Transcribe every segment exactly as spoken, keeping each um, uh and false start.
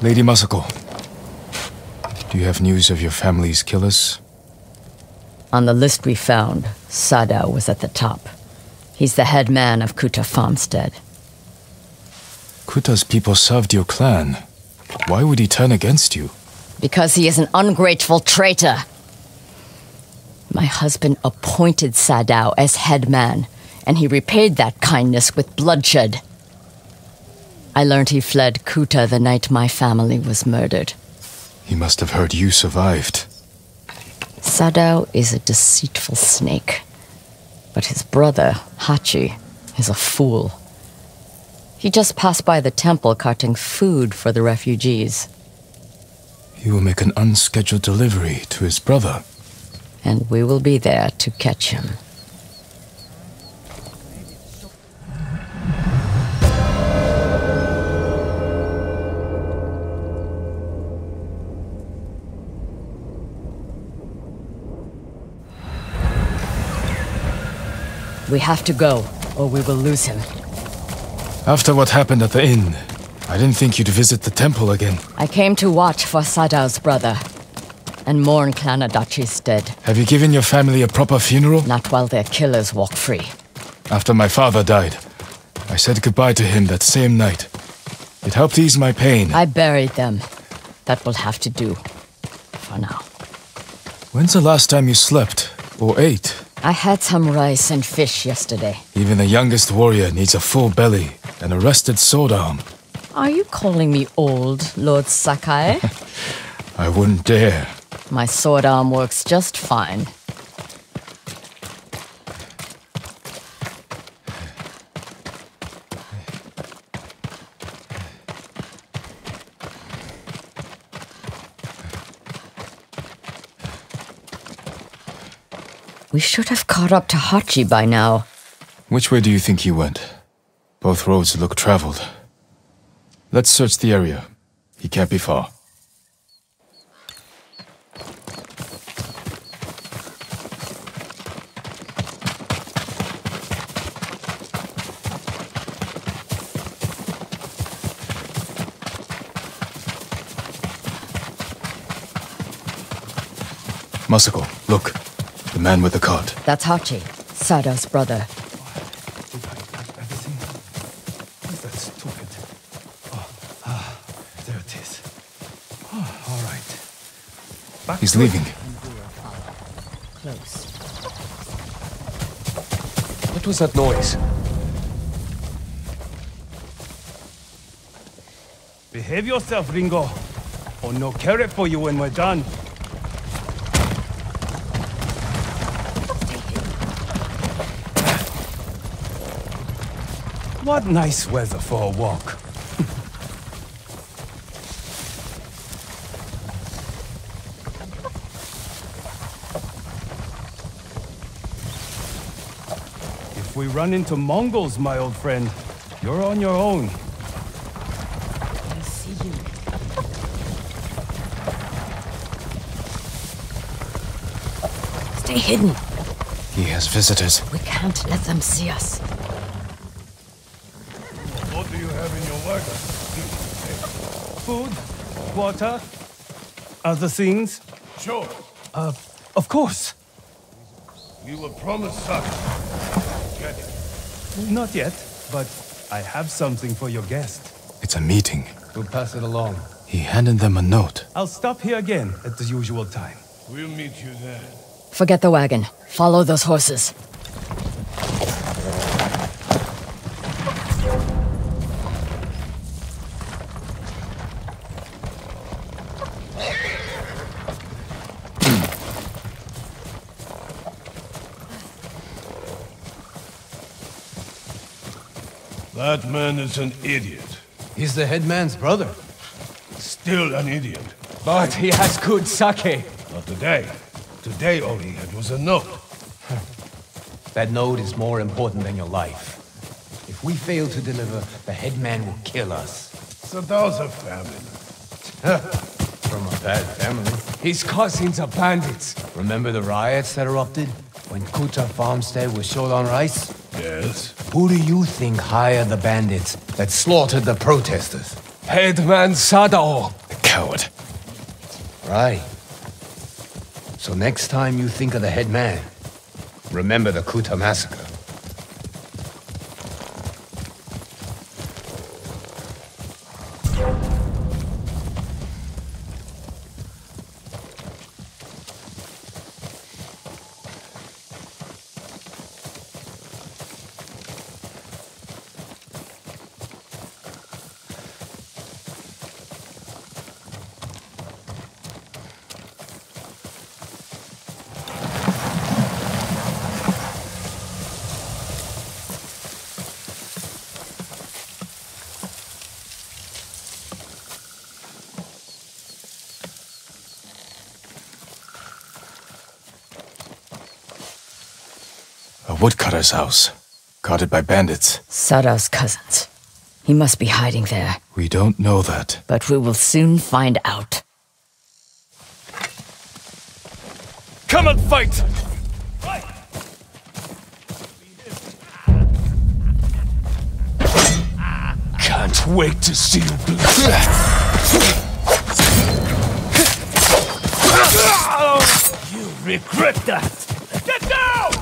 Lady Masako, do you have news of your family's killers? On the list we found, Sado was at the top. He's the head man of Kuta Farmstead. Kuta's people served your clan. Why would he turn against you? Because he is an ungrateful traitor. My husband appointed Sadao as head man, and he repaid that kindness with bloodshed. I learned he fled Kuta the night my family was murdered. He must have heard you survived. Sadao is a deceitful snake, but his brother, Hachi, is a fool. He just passed by the temple carting food for the refugees. He will make an unscheduled delivery to his brother. And we will be there to catch him. We have to go, or we will lose him. After what happened at the inn, I didn't think you'd visit the temple again. I came to watch for Sadao's brother, and mourn Clan Adachi's dead. Have you given your family a proper funeral? Not while their killers walk free. After my father died, I said goodbye to him that same night. It helped ease my pain. I buried them. That will have to do, for now. When's the last time you slept, or ate? I had some rice and fish yesterday. Even the youngest warrior needs a full belly and a rested sword arm. Are you calling me old, Lord Sakai? I wouldn't dare. My sword arm works just fine. We should have caught up to Hachi by now. Which way do you think he went? Both roads look traveled. Let's search the area. He can't be far. Masako, look. The man with the cart. That's Hachi, Sada's brother. Where's that stupid? Oh, ah, there it is. Oh, all right. Back He's leaving. Close. What was that noise? Behave yourself, Ringo, or no carrot for you when we're done. What nice weather for a walk. If we run into Mongols, my old friend, you're on your own. I see you. Stay hidden. He has visitors. We can't let them see us. Food, water, other things? Sure. Uh, of course. You were promised something. Get it? Not yet, but I have something for your guest. It's a meeting. We'll pass it along. He handed them a note. I'll stop here again at the usual time. We'll meet you there. Forget the wagon. Follow those horses. That man is an idiot. He's the headman's brother. Still an idiot. But he has good sake. Not today. Today all he had was a note. That note is more important than your life. If we fail to deliver, the headman will kill us. Sadao's a famine. From a bad family. His cousins are bandits. Remember the riots that erupted? When Kuta Farmstead was short on rice? Yes. Who do you think hired the bandits that slaughtered the protesters? Headman Sadao. Coward. Right. So next time you think of the headman, remember the Kuta massacre. Woodcutter's house, guarded by bandits. Sado's cousins. He must be hiding there. We don't know that. But we will soon find out. Come and fight! Can't wait to see you bleed. You regret that! Get down!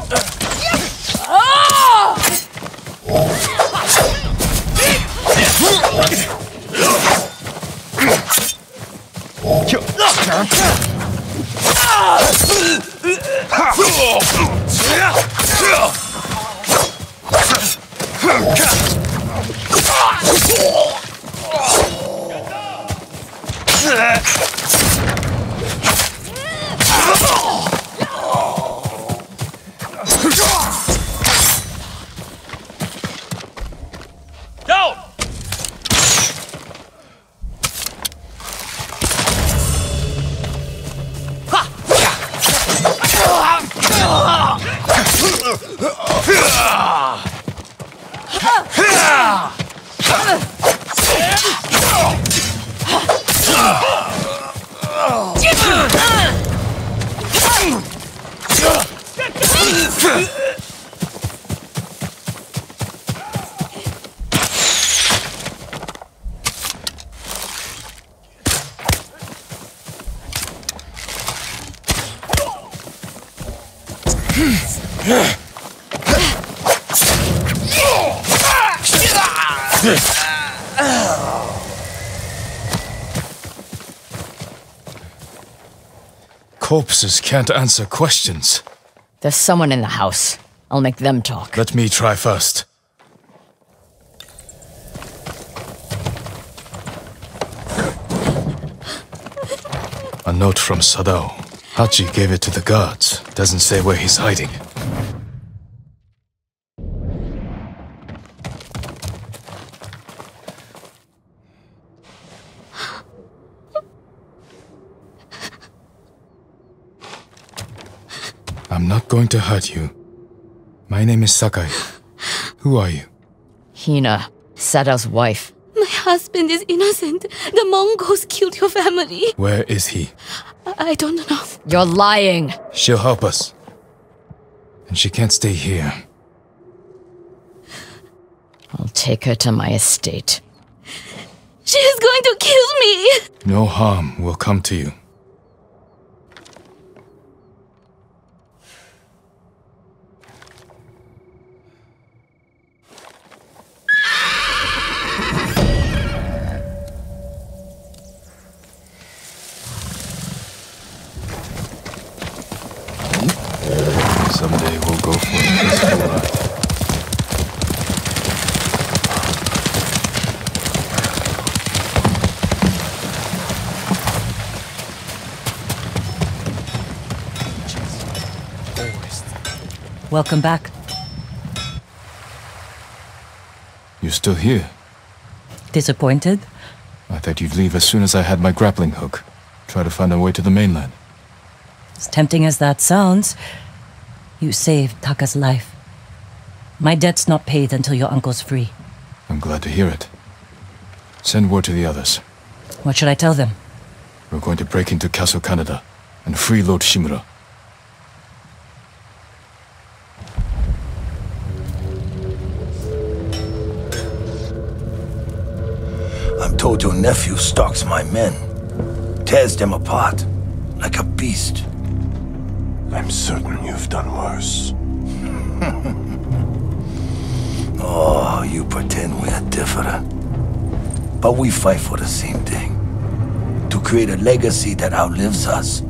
Corpses can't answer questions. There's someone in the house. I'll make them talk. Let me try first. A note from Sado. Hachi gave it to the guards. Doesn't say where he's hiding. I'm not going to hurt you. My name is Sakai. Who are you? Hina, Sada's wife. My husband is innocent. The Mongols killed your family. Where is he? I, I don't know. You're lying. She'll help us. And she can't stay here. I'll take her to my estate. She's going to kill me. No harm will come to you. Someday we'll go for a peaceful life. Welcome back. You're still here? Disappointed? I thought you'd leave as soon as I had my grappling hook. Try to find a way to the mainland. As tempting as that sounds, you saved Taka's life. My debt's not paid until your uncle's free. I'm glad to hear it. Send word to the others. What should I tell them? We're going to break into Castle Canada and free Lord Shimura. Koto nephew stalks my men. Tears them apart, like a beast. I'm certain you've done worse. Oh, you pretend we are different. But we fight for the same thing. To create a legacy that outlives us.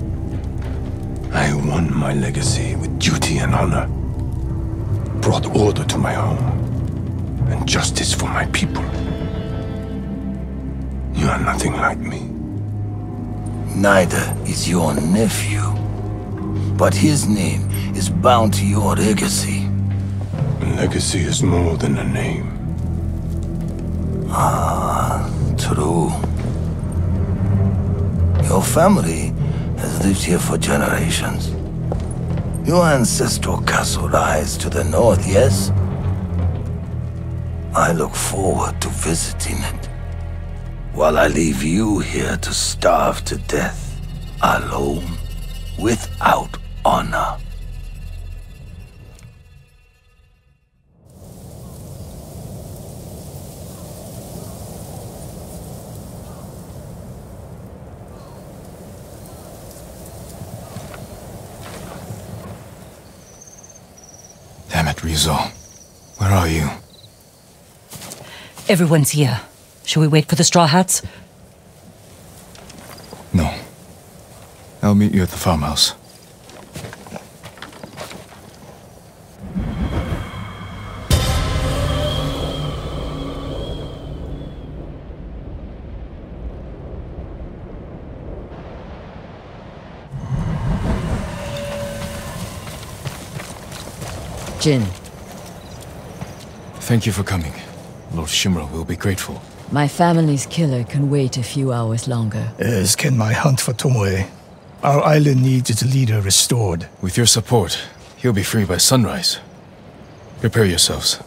I won my legacy with duty and honor. Brought order to my home. And justice for my people. You are nothing like me. Neither is your nephew. But his name is bound to your legacy. A legacy is more than a name. Ah, true. Your family has lived here for generations. Your ancestral castle lies to the north, yes? I look forward to visiting it. While I leave you here to starve to death, alone, without honor. Damn it, Ryuzo. Where are you? Everyone's here. Should we wait for the Straw Hats? No. I'll meet you at the farmhouse. Jin. Thank you for coming. Lord Shimura will be grateful. My family's killer can wait a few hours longer. As can my hunt for Tomoe. Our island needs its leader restored. With your support, he'll be free by sunrise. Prepare yourselves.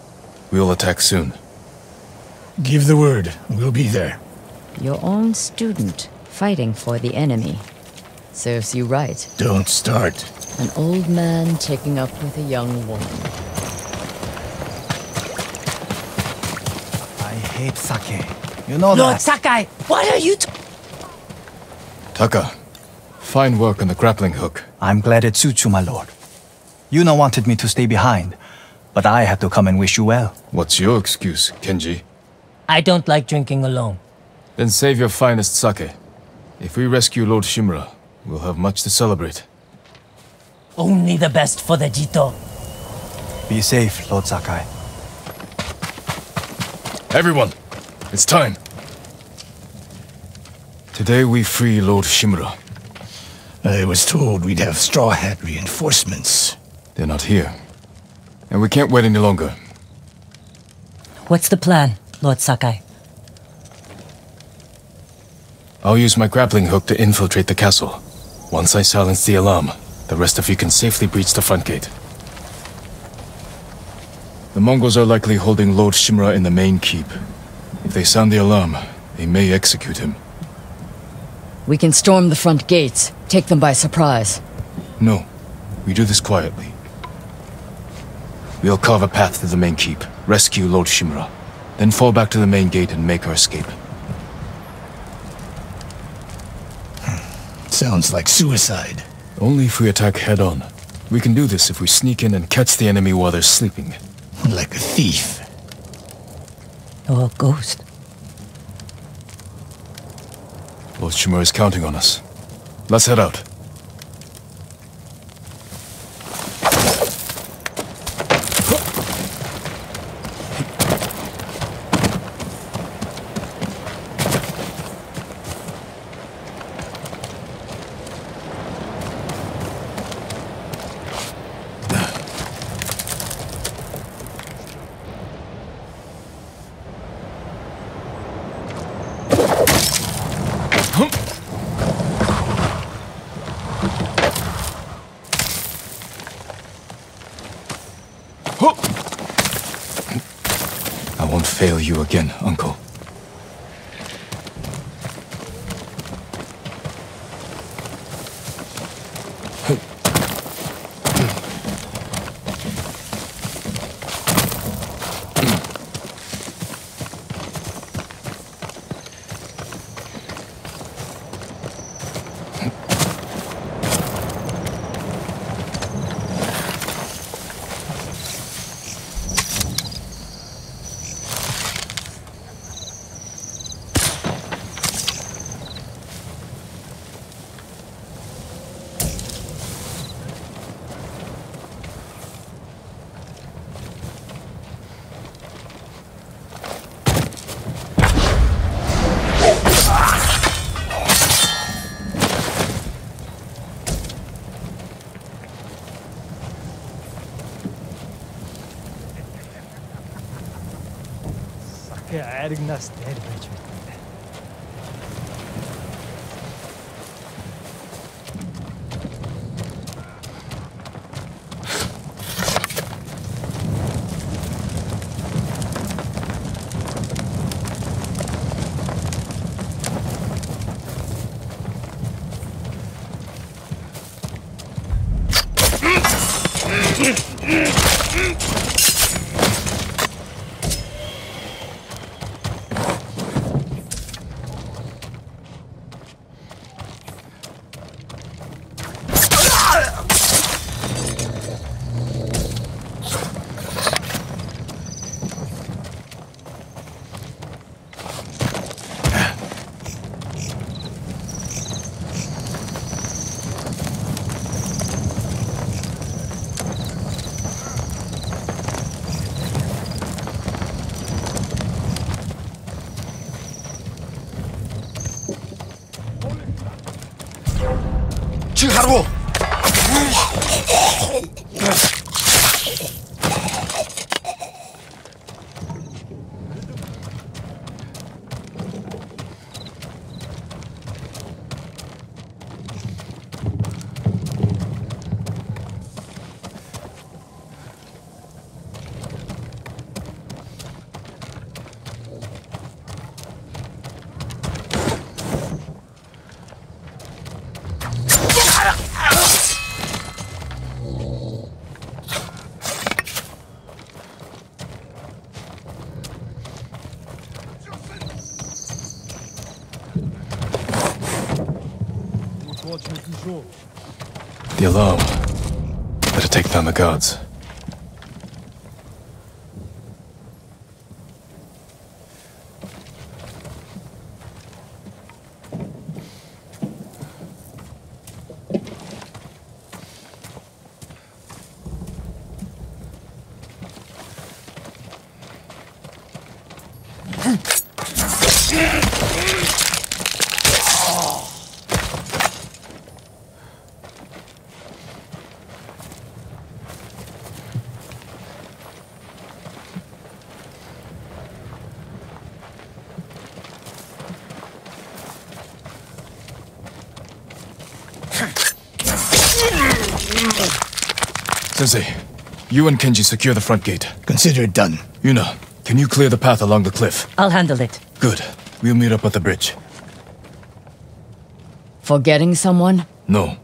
We'll attack soon. Give the word. We'll be there. Your own student, fighting for the enemy. Serves you right. Don't start. An old man taking up with a young woman. I hate sake. You know that. Lord Sakai, what are you t- Taka, fine work on the grappling hook. I'm glad it suits you, my lord. Yuna wanted me to stay behind, but I had to come and wish you well. What's your excuse, Kenji? I don't like drinking alone. Then save your finest sake. If we rescue Lord Shimura, we'll have much to celebrate. Only the best for the Jito. Be safe, Lord Sakai. Everyone, it's time. Today we free Lord Shimura. I was told we'd have Straw Hat reinforcements. They're not here. And we can't wait any longer. What's the plan, Lord Sakai? I'll use my grappling hook to infiltrate the castle. Once I silence the alarm, the rest of you can safely breach the front gate. The Mongols are likely holding Lord Shimura in the main keep. If they sound the alarm, they may execute him. We can storm the front gates, take them by surprise. No, we do this quietly. We'll carve a path to the main keep, rescue Lord Shimura, then fall back to the main gate and make our escape. Sounds like suicide. Only if we attack head-on. We can do this if we sneak in and catch the enemy while they're sleeping. Like a thief. Or a ghost. Lord Shimura is counting on us. Let's head out. Fail you again, Uncle. guiding us to the elevator. The alarm. Better take down the guards. Tensei, you and Kenji secure the front gate. Consider it done. Yuna, can you clear the path along the cliff? I'll handle it. Good. We'll meet up at the bridge. Forgetting someone? No.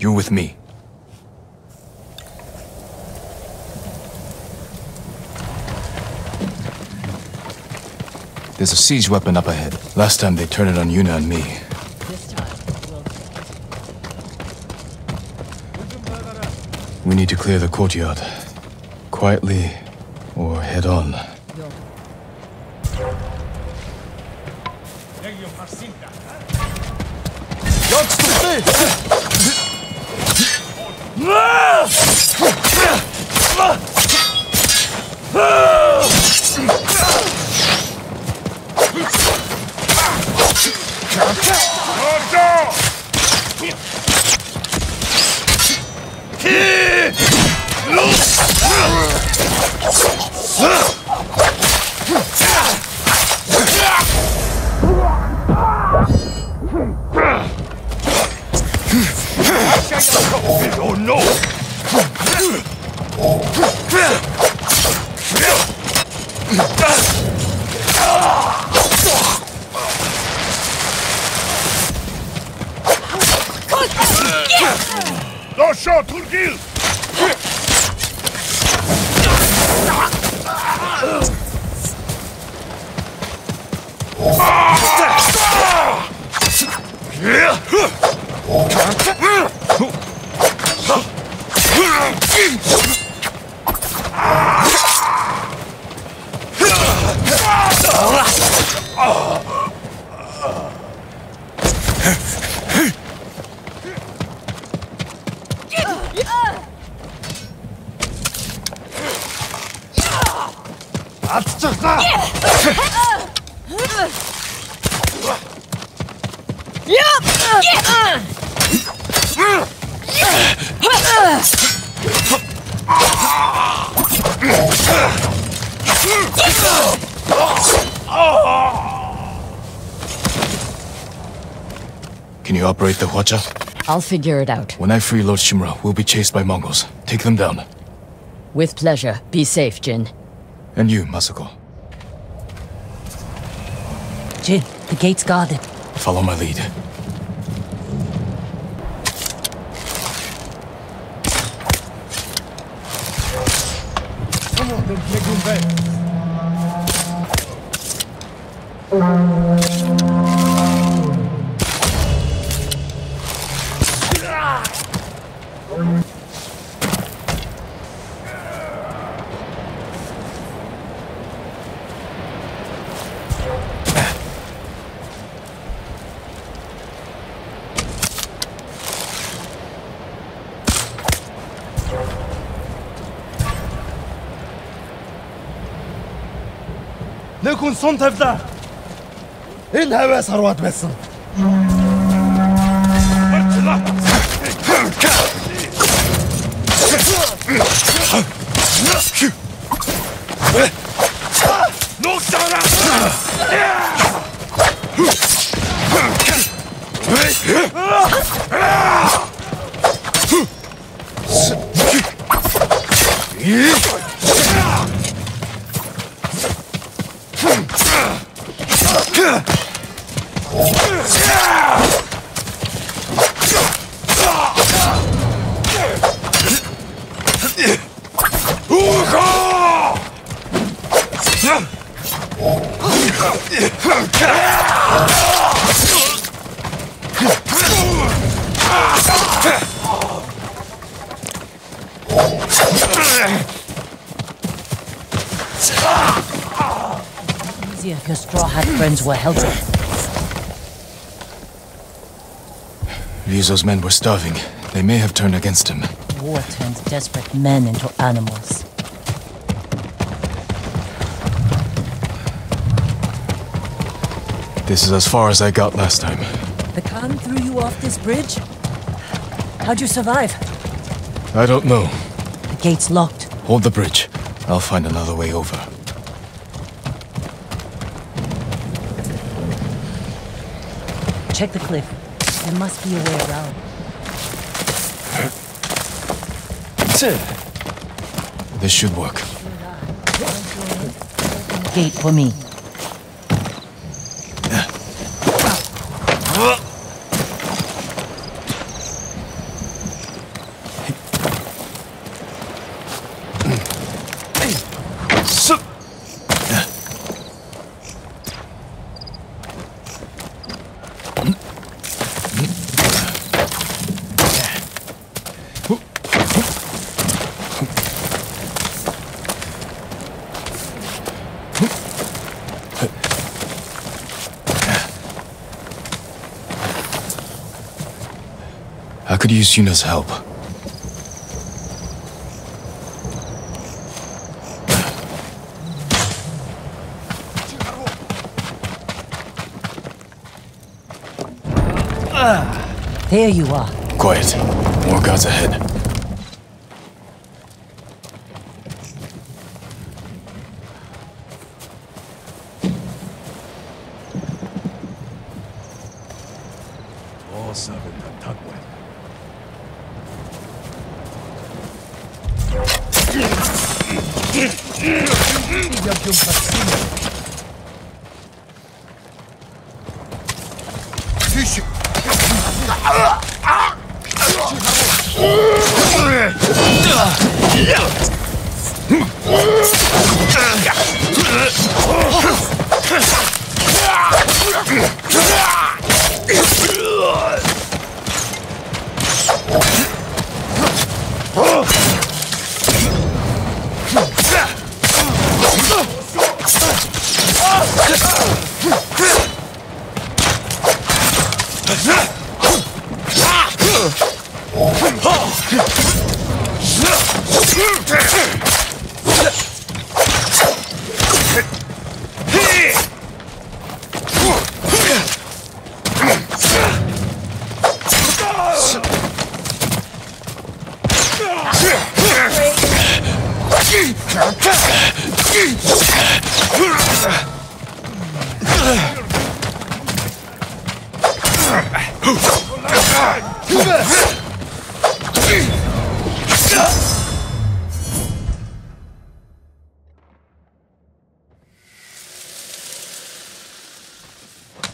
You're with me. There's a siege weapon up ahead. Last time they turned it on Yuna and me. We need to clear the courtyard, quietly or head on. No. Oh no! No shot, Turgil! Ah! Can you operate the Huacha? I'll figure it out. When I free Lord Shimura, we'll be chased by Mongols. Take them down. With pleasure. Be safe, Jin. And you, Masako. Jin, the gate's guarded. Follow my lead. Son tevda. İn heves harvat besin. If your straw hat friends were healthy. Ryuzo's men were starving. They may have turned against him. War turns desperate men into animals. This is as far as I got last time. The Khan threw you off this bridge? How'd you survive? I don't know. The gate's locked. Hold the bridge. I'll find another way over. Check the cliff. There must be a way around. This should work. Gate for me. I could use Yuna's help. There you are. Quiet. More guards ahead.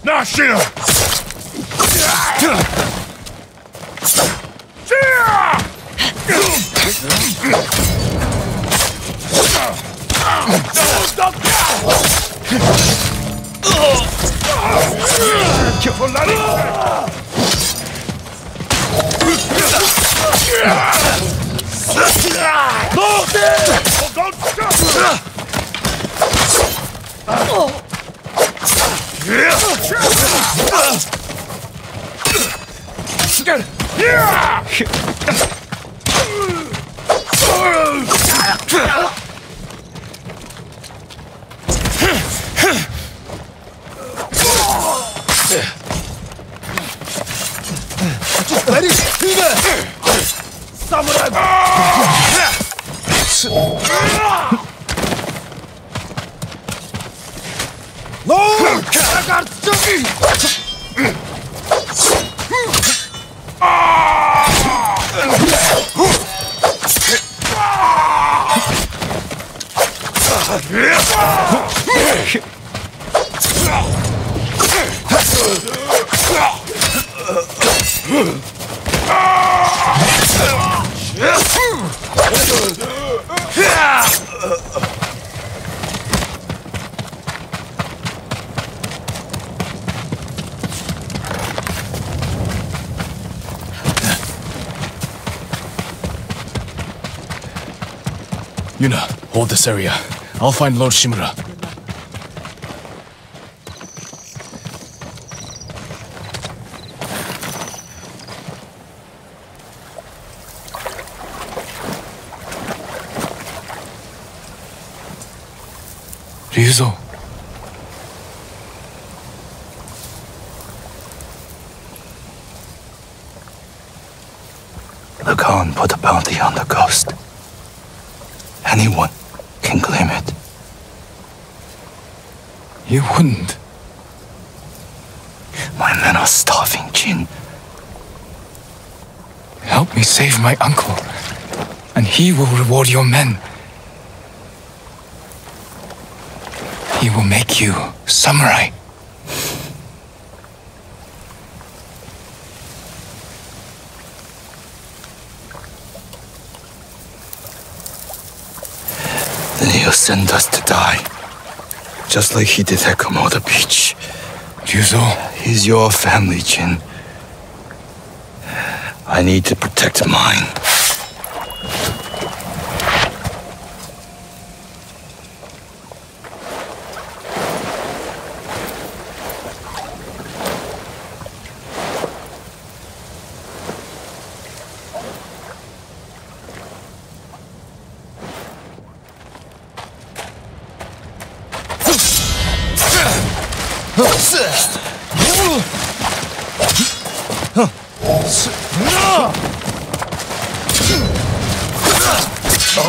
Now, Shira! Careful, laddie! Hold it! Oh, don't stop! Yeah! Let it be there! Samurai! Lord! I got Suki! Yuna, hold this area. I'll find Lord Shimura. Ryuzo. The Khan put a bounty on the coast. Anyone can claim it. You wouldn't. My men are starving, Jin. Help me save my uncle, and he will reward your men. He will make you samurai. Send us to die, just like he did at Komoda Beach. Juzo, he's your family, Jin. I need to protect mine.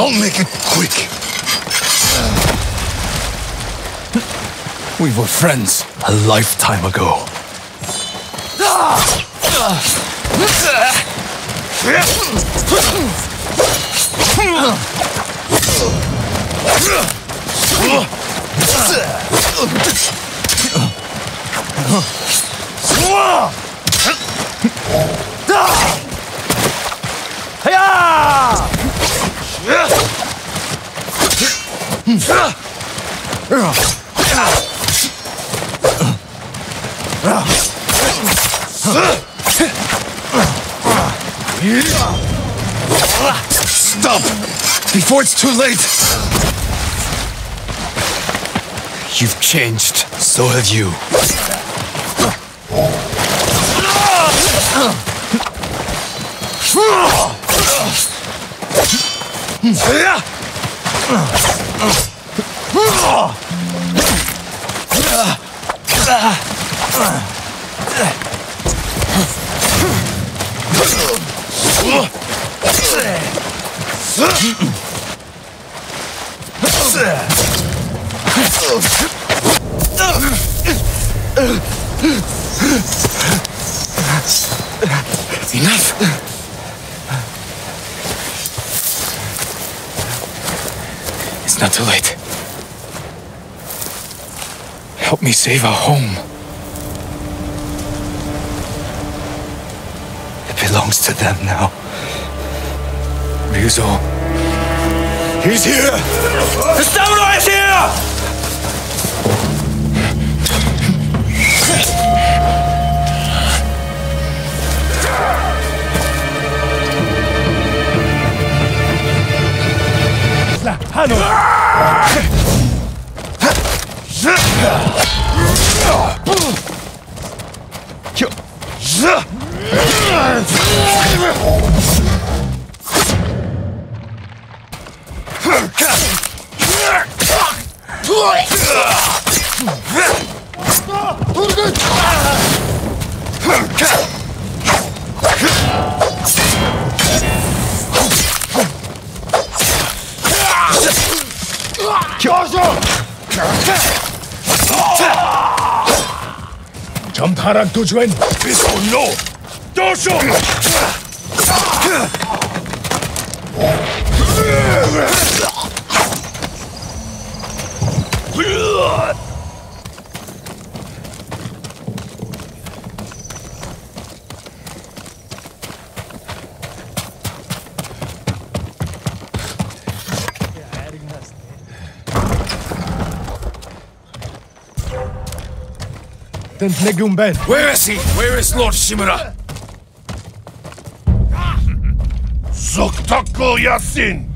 I'll make it quick. We were friends a lifetime ago. Stop! Before it's too late! You've changed. So have you. Enough! It's not too late. Help me save our home. It belongs to them now. Ryuzo. He's here! The samurai is here! Hano! Jumpara Dujuen, this will no Dosho! Where is he? Where is Lord Shimura? Zoktaku Yasin!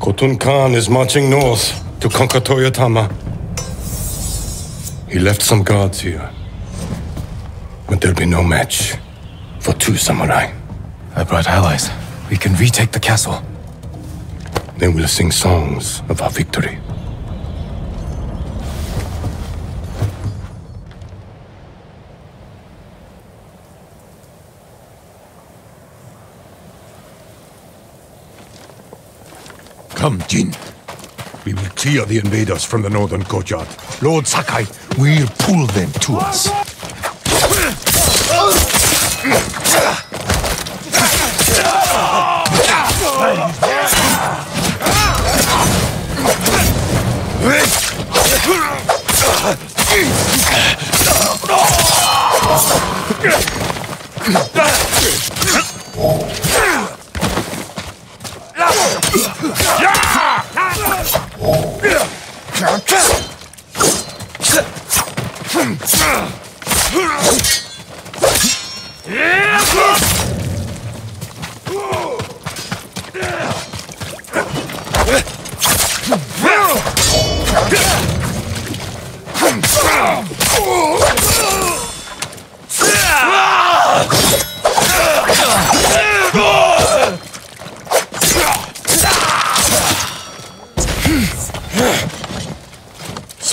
Khotun Khan is marching north to conquer Toyotama. He left some guards here, but there'll be no match for two samurai. I brought allies. We can retake the castle. They will sing songs of our victory. Come, Jin. We will clear the invaders from the northern courtyard. Lord Sakai, we'll pull them to us.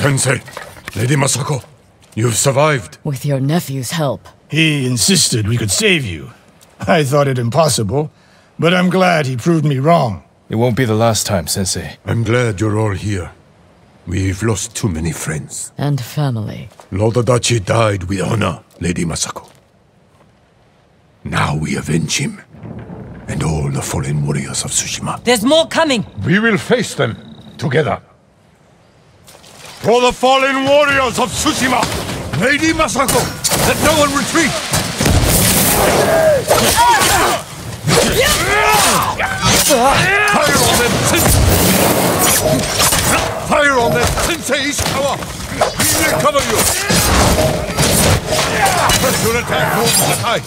Tensei, Lady Masako, you've survived. With your nephew's help. He insisted we could save you. I thought it impossible, but I'm glad he proved me wrong. It won't be the last time, Sensei. I'm glad you're all here. We've lost too many friends. And family. Lord Adachi died with honor, Lady Masako. Now we avenge him, and all the fallen warriors of Tsushima. There's more coming! We will face them, together. For the fallen warriors of Tsushima, Lady Masako, let no one retreat! Fire on them, Sensei! Fire on them, Sensei Ishikawa! We will cover you! Press your attack, Lord Sakai!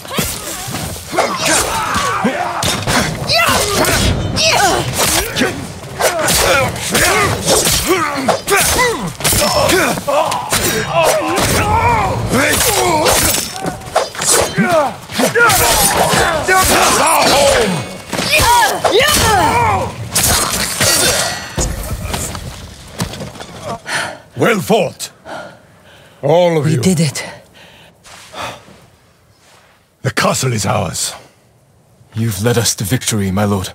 Well fought, all of you. We did it. The castle is ours. You've led us to victory, my lord.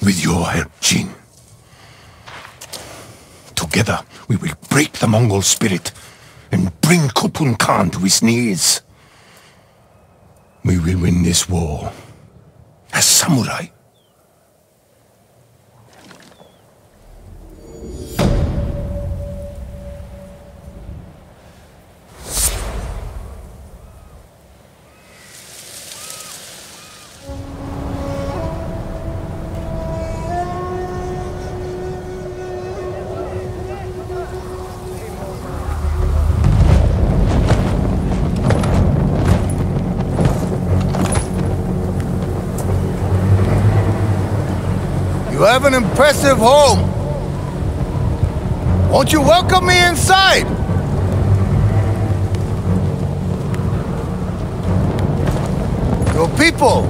With your help, Jin. Together, we will break the Mongol spirit and bring Khotun Khan to his knees. We will win this war as samurai. Have an impressive home. Won't you welcome me inside? Your people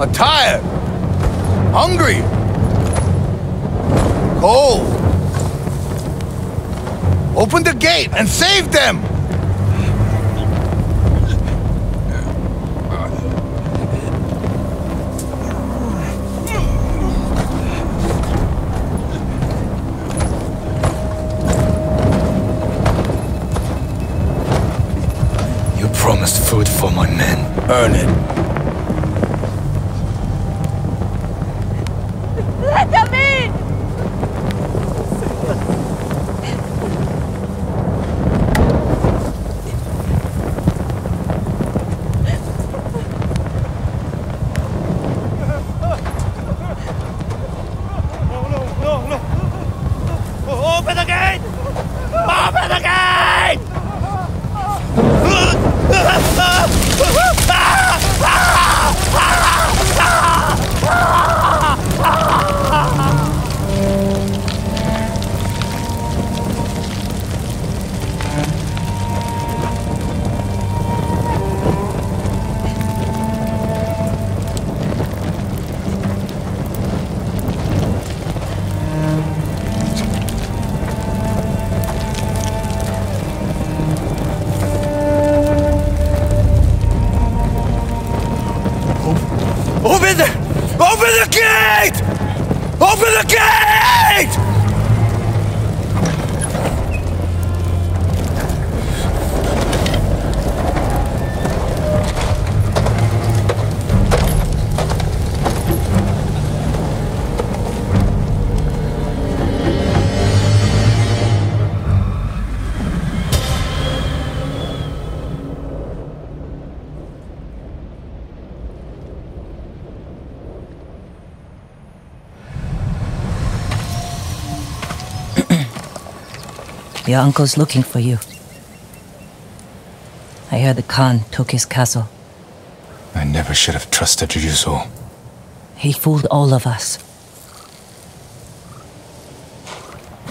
are tired, hungry, cold. Open the gate and save them. Food for my men. Earn it. Let them in! No, no, no, no! Open the gate! Open the gate! Ah! the gate! Your uncle's looking for you. I heard the Khan took his castle. I never should have trusted Juzo. He fooled all of us.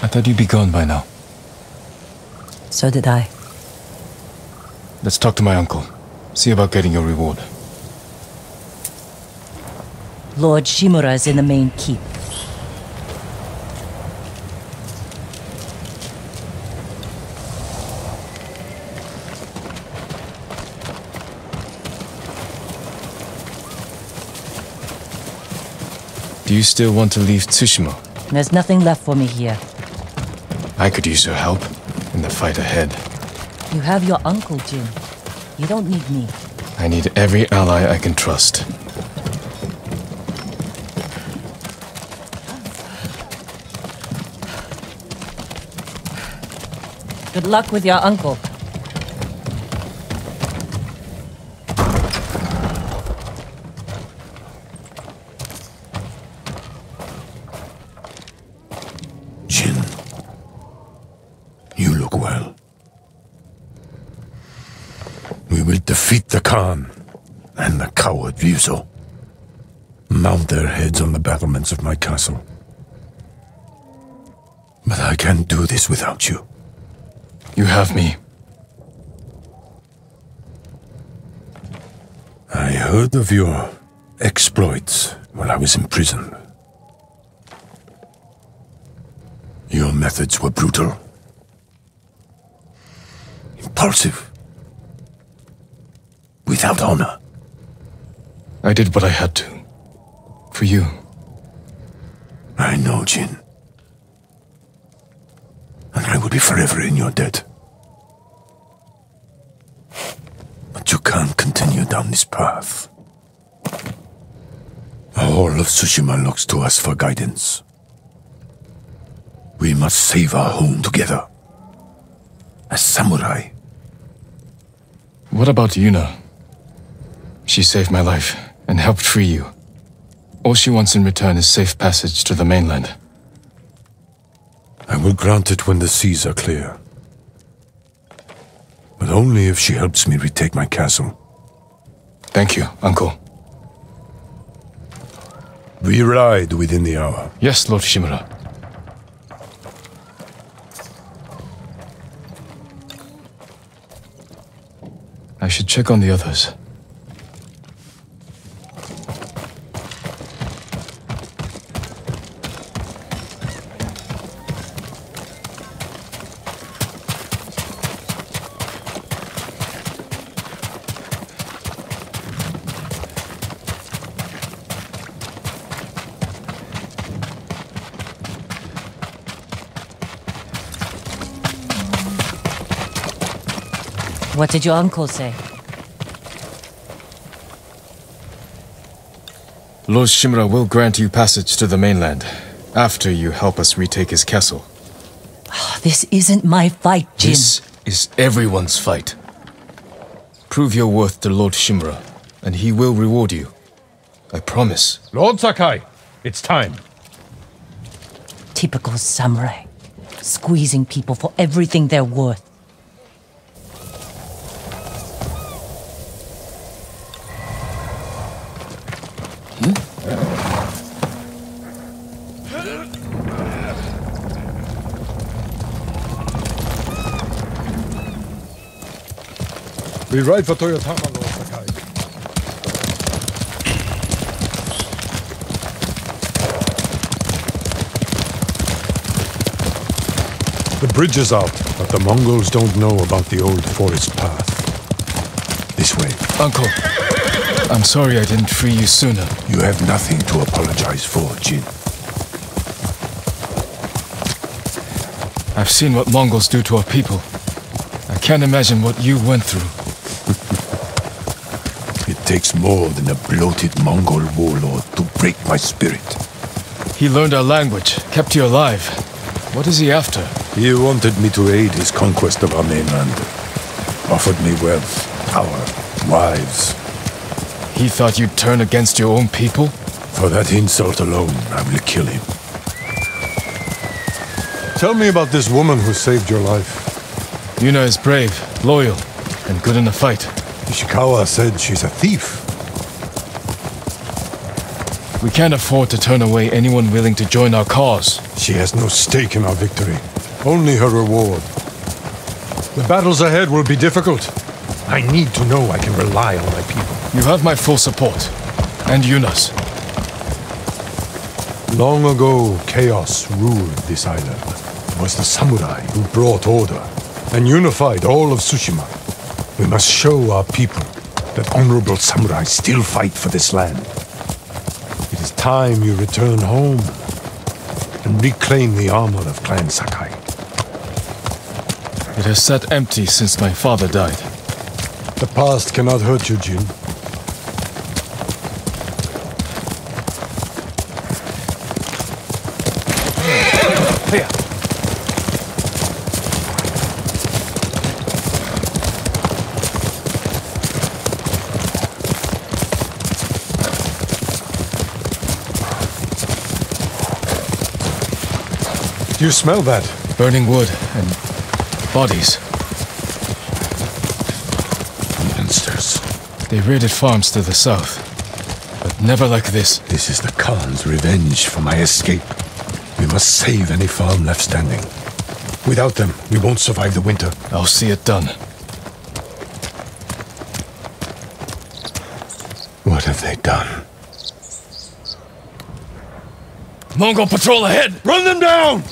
I thought you'd be gone by now. So did I. Let's talk to my uncle. See about getting your reward. Lord Shimura is in the main keep. Do you still want to leave Tsushima? There's nothing left for me here. I could use your help in the fight ahead. You have your uncle, Jin. You don't need me. I need every ally I can trust. Good luck with your uncle. Defeat the Khan and the coward Ryuzo. Mount their heads on the battlements of my castle. But I can't do this without you. You have me. I heard of your exploits when I was imprisoned. Your methods were brutal, impulsive. Without honor. I did what I had to. For you. I know, Jin. And I will be forever in your debt. But you can't continue down this path. The whole of Tsushima looks to us for guidance. We must save our home together. As samurai. What about Yuna? She saved my life, and helped free you. All she wants in return is safe passage to the mainland. I will grant it when the seas are clear. But only if she helps me retake my castle. Thank you, Uncle. We ride within the hour. Yes, Lord Shimura. I should check on the others. What did your uncle say? Lord Shimura will grant you passage to the mainland, after you help us retake his castle. Oh, this isn't my fight, Jin. This is everyone's fight. Prove your worth to Lord Shimura, and he will reward you. I promise. Lord Sakai, it's time. Typical samurai, squeezing people for everything they're worth. We ride for Toyotama, Lord Sakai. The bridge is out, but the Mongols don't know about the old forest path. This way. Uncle, I'm sorry I didn't free you sooner. You have nothing to apologize for, Jin. I've seen what Mongols do to our people. I can't imagine what you went through. It takes more than a bloated Mongol warlord to break my spirit. He learned our language, kept you alive. What is he after? He wanted me to aid his conquest of our mainland. Offered me wealth, power, wives. He thought you'd turn against your own people? For that insult alone, I will kill him. Tell me about this woman who saved your life. Yuna is brave, loyal, and good in a fight. Ishikawa said she's a thief. We can't afford to turn away anyone willing to join our cause. She has no stake in our victory, only her reward. The battles ahead will be difficult. I need to know I can rely on my people. You have my full support, and Yuna's. Long ago, chaos ruled this island. It was the samurai who brought order and unified all of Tsushima. We must show our people that honorable samurai still fight for this land. It is time you return home and reclaim the armor of Clan Sakai. It has sat empty since my father died. The past cannot hurt you, Jin. Do you smell that? Burning wood and bodies. Monsters. They raided farms to the south, but never like this. This is the Khan's revenge for my escape. We must save any farm left standing. Without them, we won't survive the winter. I'll see it done. What have they done? Mongol patrol ahead! Run them down!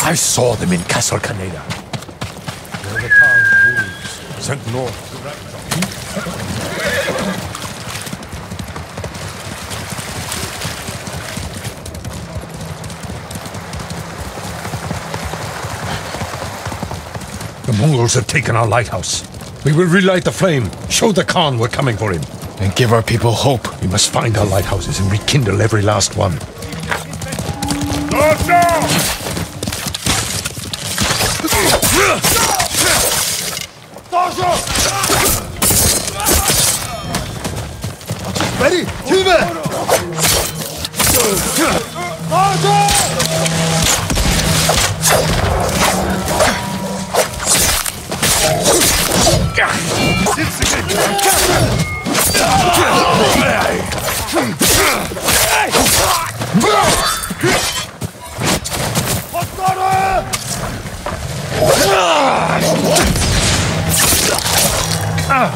I saw them in Castle Canada. Where the town moves, sent north to Ryuzo. The Mongols have taken our lighthouse. We will relight the flame, show the Khan we're coming for him. And give our people hope. We must find our lighthouses and rekindle every last one. Not Ready? Ah!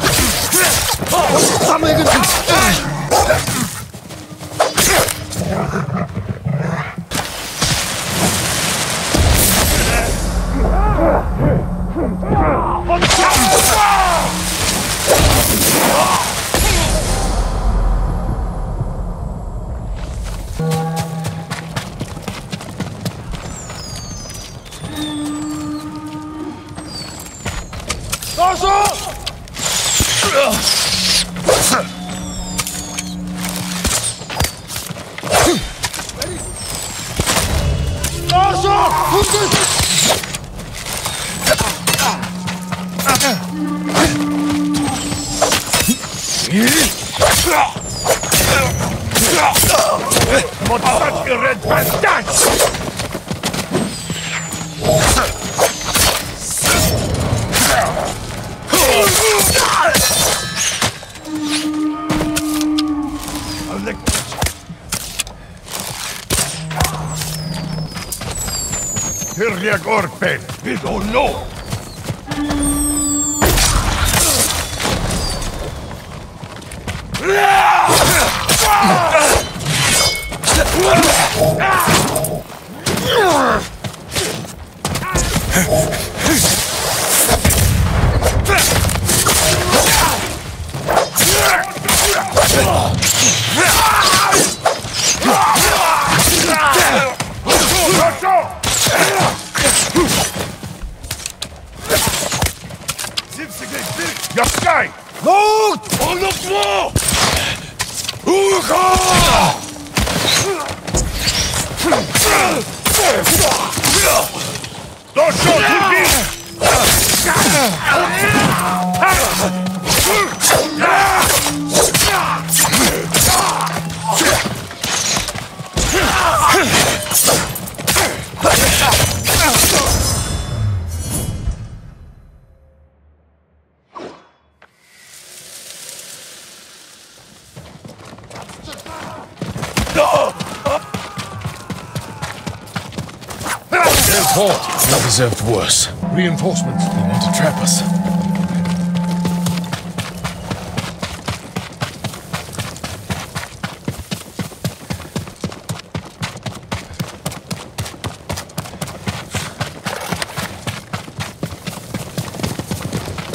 Deserved worse. Reinforcements. They want to trap us.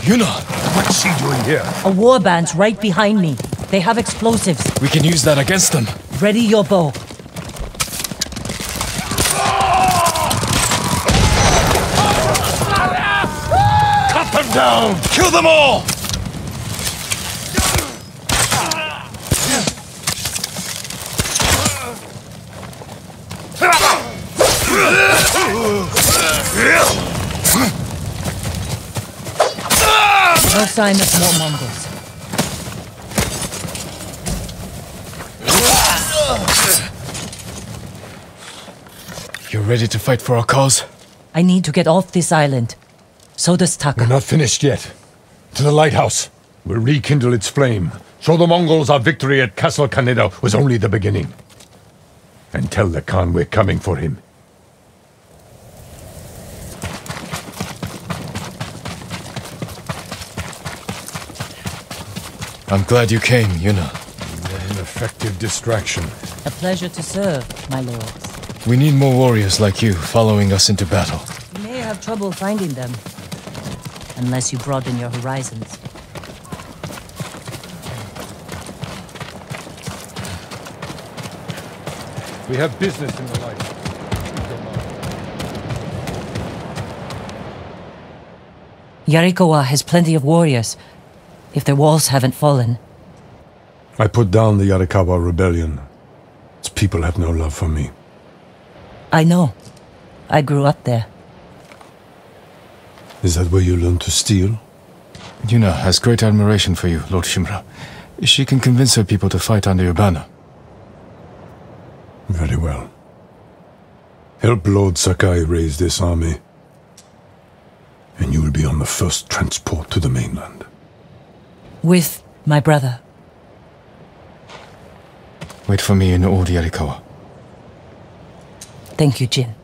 Yuna! What's she doing here? A warband's right behind me. They have explosives. We can use that against them. Ready your bow. Down. Kill them all! No sign of more Mongols. You're ready to fight for our cause? I need to get off this island. So does Taka. We're not finished yet. To the lighthouse. We'll rekindle its flame. Show the Mongols our victory at Castle Canada was only the beginning. And tell the Khan we're coming for him. I'm glad you came, Yuna. An effective distraction. A pleasure to serve, my lords. We need more warriors like you following us into battle. You may have trouble finding them. Unless you broaden your horizons. We have business in the light. Yarikawa has plenty of warriors, if their walls haven't fallen. I put down the Yarikawa rebellion. Its people have no love for me. I know. I grew up there. Is that where you learned to steal? Yuna has great admiration for you, Lord Shimura. She can convince her people to fight under your banner. Very well. Help Lord Sakai raise this army, and you will be on the first transport to the mainland. With my brother. Wait for me in Oda-Yarikawa. Thank you, Jin.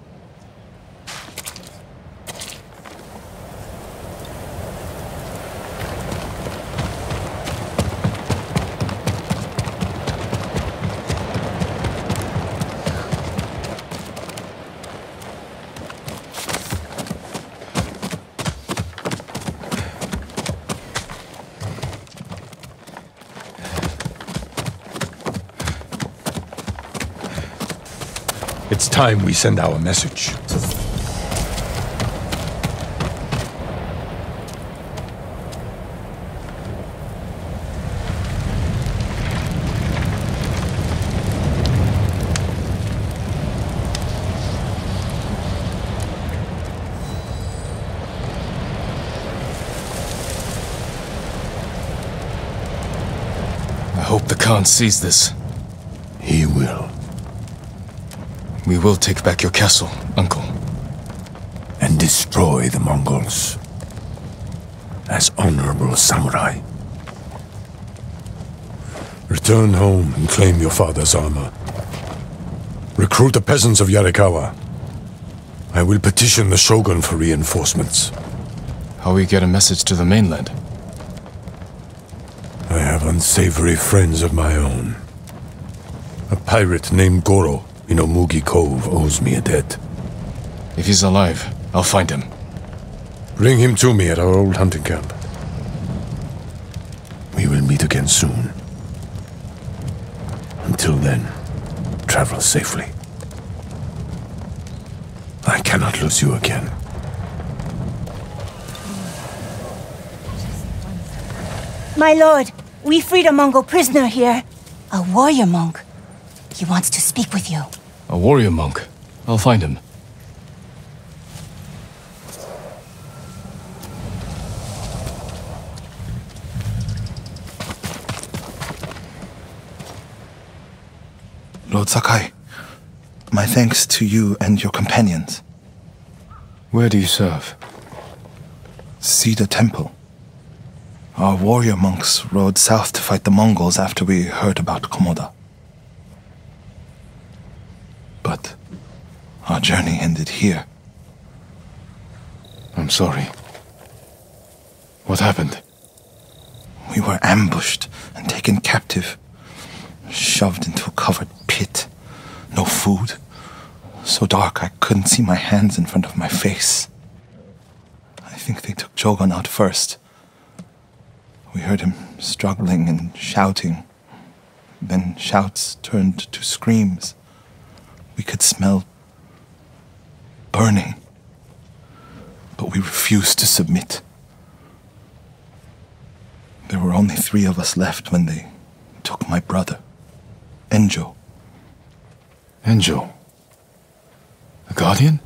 It's time we send our message. Khan sees this. He will. We will take back your castle, Uncle. And destroy the Mongols. As honorable samurai. Return home and claim your father's armor. Recruit the peasants of Yarikawa. I will petition the Shogun for reinforcements. How we get a message to the mainland? I have unsavory friends of my own. A pirate named Goro in Umugi Cove owes me a debt. If he's alive, I'll find him. Bring him to me at our old hunting camp. We will meet again soon. Until then, travel safely. I cannot lose you again. My lord. We freed a Mongol prisoner here. A warrior monk. He wants to speak with you. A warrior monk? I'll find him. Lord Sakai, my thanks to you and your companions. Where do you serve? Cedar Temple. Our warrior monks rode south to fight the Mongols after we heard about Komoda. But our journey ended here. I'm sorry. What happened? We were ambushed and taken captive, shoved into a covered pit. No food, so dark I couldn't see my hands in front of my face. I think they took Jogun out first. We heard him struggling and shouting. Then shouts turned to screams. We could smell burning. But we refused to submit. There were only three of us left when they took my brother, Enjo. Enjo? The guardian?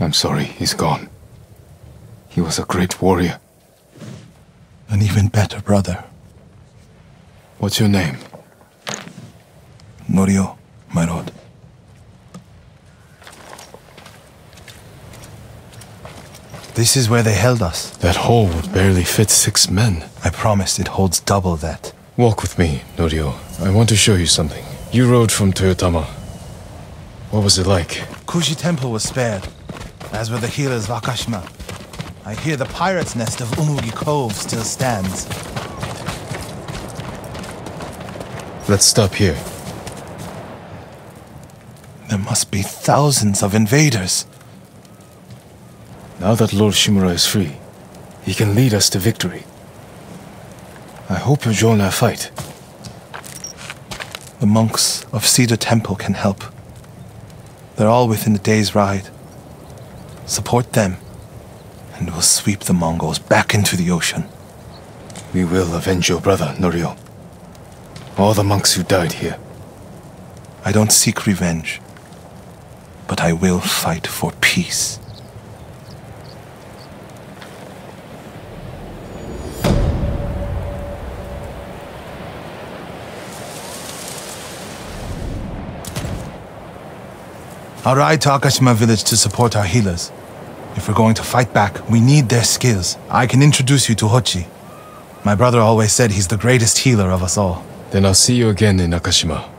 I'm sorry, he's gone. He was a great warrior. An even better brother. What's your name? Norio, my lord. This is where they held us. That hole would barely fit six men. I promised it holds double that. Walk with me, Norio. I want to show you something. You rode from Toyotama. What was it like? Kushi Temple was spared, as were the healers of Akashima. I hear the pirate's nest of Umugi Cove still stands. Let's stop here. There must be thousands of invaders. Now that Lord Shimura is free, he can lead us to victory. I hope you join our fight. The monks of Cedar Temple can help. They're all within a day's ride. Support them. And we'll sweep the Mongols back into the ocean. We will avenge your brother, Norio. All the monks who died here. I don't seek revenge, but I will fight for peace. I'll ride to Akashima village to support our healers. If we're going to fight back, we need their skills. I can introduce you to Hochi. My brother always said he's the greatest healer of us all. Then I'll see you again in Akashima.